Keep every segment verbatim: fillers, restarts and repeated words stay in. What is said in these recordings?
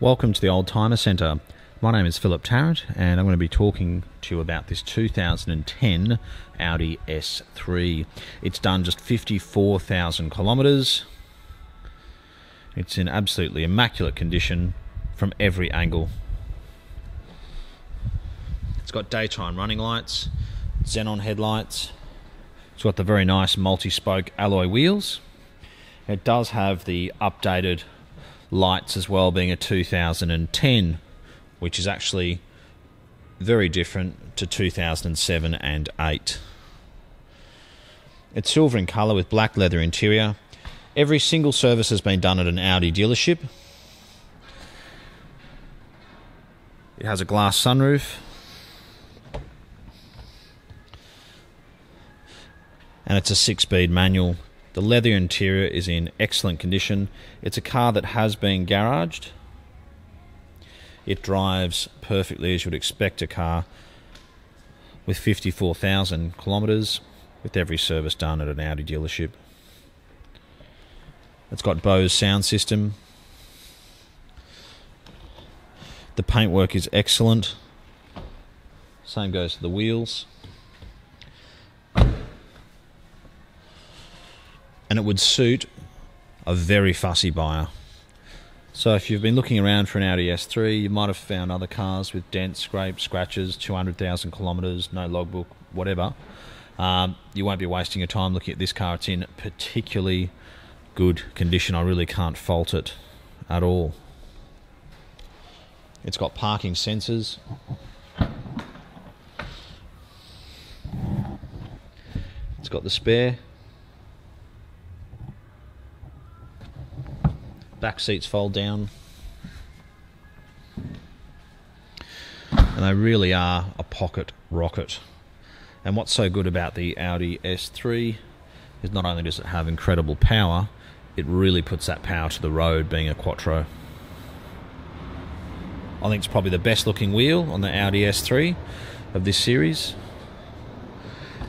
Welcome to the Oldtimer Centre. My name is Philip Tarrant and I'm going to be talking to you about this two thousand ten Audi S three. It's done just fifty-four thousand kilometres. It's in absolutely immaculate condition from every angle. It's got daytime running lights, xenon headlights. It's got the very nice multi-spoke alloy wheels. It does have the updated lights as well, being a two thousand ten, which is actually very different to two thousand seven and eight. It's silver in colour with black leather interior. Every single service has been done at an Audi dealership. It has a glass sunroof and it's a six-speed manual. The leather interior is in excellent condition. It's a car that has been garaged. It drives perfectly as you'd expect a car with fifty-four thousand kilometres, with every service done at an Audi dealership. It's got Bose sound system. The paintwork is excellent. Same goes to the wheels. And it would suit a very fussy buyer. So if you've been looking around for an Audi S three, you might have found other cars with dents, scrapes, scratches, two hundred thousand kilometres, no logbook, whatever. Um, you won't be wasting your time looking at this car. It's in particularly good condition. I really can't fault it at all. It's got parking sensors. It's got the spare. Back seats fold down, and they really are a pocket rocket. And what's so good about the Audi S three is not only does it have incredible power, it really puts that power to the road, being a Quattro. I think it's probably the best looking wheel on the Audi S three of this series,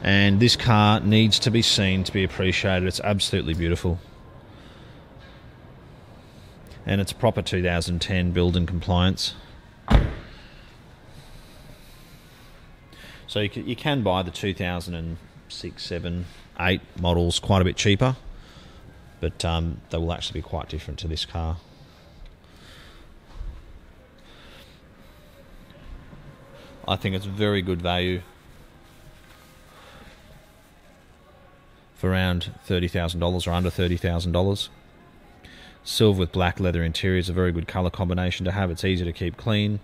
and this car needs to be seen to be appreciated. It's absolutely beautiful. And it's proper two thousand ten build and compliance. So you can, you can buy the two thousand six, seven, eight models quite a bit cheaper, but um, they will actually be quite different to this car. I think it's very good value for around thirty thousand dollars or under thirty thousand dollars. Silver with black leather interior is a very good colour combination to have. It's easy to keep clean.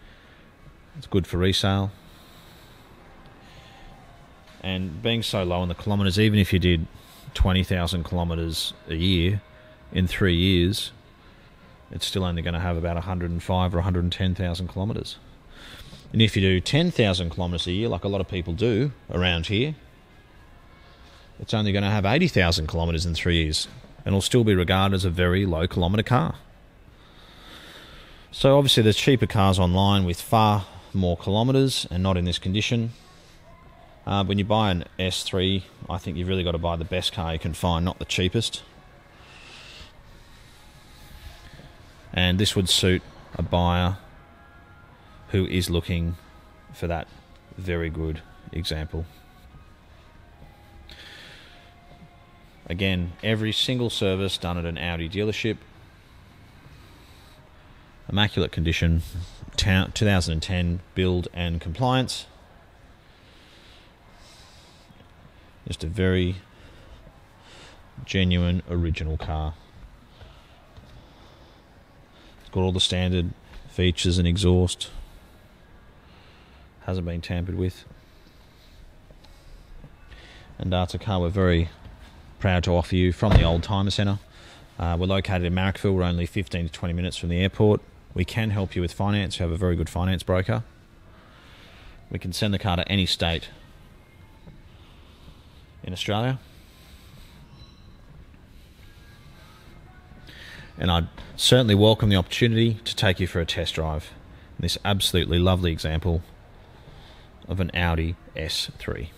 It's good for resale. And being so low on the kilometres, even if you did twenty thousand kilometres a year in three years, it's still only going to have about one hundred and five or one hundred and ten thousand kilometres. And if you do ten thousand kilometres a year, like a lot of people do around here, it's only going to have eighty thousand kilometres in three years. And will still be regarded as a very low kilometre car. So obviously there's cheaper cars online with far more kilometres and not in this condition. Uh, when you buy an S three, I think you've really got to buy the best car you can find, not the cheapest. And this would suit a buyer who is looking for that very good example. Again, every single service done at an Audi dealership. Immaculate condition, two thousand ten build and compliance. Just a very genuine original car. It's got all the standard features and exhaust. Hasn't been tampered with. And that's a car we're very proud to offer you from the Oldtimer Centre. Uh, we're located in Marrickville. We're only fifteen to twenty minutes from the airport. We can help you with finance. We have a very good finance broker. We can send the car to any state in Australia. And I'd certainly welcome the opportunity to take you for a test drive. This absolutely lovely example of an Audi S three.